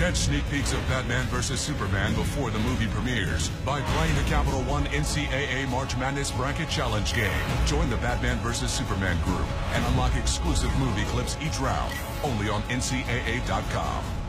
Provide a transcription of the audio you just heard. Catch sneak peeks of Batman vs. Superman before the movie premieres by playing the Capital One NCAA March Madness Bracket Challenge game. Join the Batman vs. Superman group and unlock exclusive movie clips each round, only on NCAA.com.